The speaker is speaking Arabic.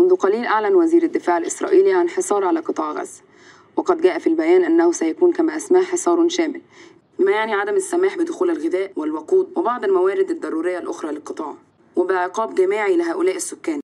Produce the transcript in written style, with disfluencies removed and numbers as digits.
منذ قليل أعلن وزير الدفاع الإسرائيلي عن حصار على قطاع غزة، وقد جاء في البيان أنه سيكون كما أسماه حصار شامل، بما يعني عدم السماح بدخول الغذاء والوقود وبعض الموارد الضرورية الأخرى للقطاع، وبعقاب جماعي لهؤلاء السكان.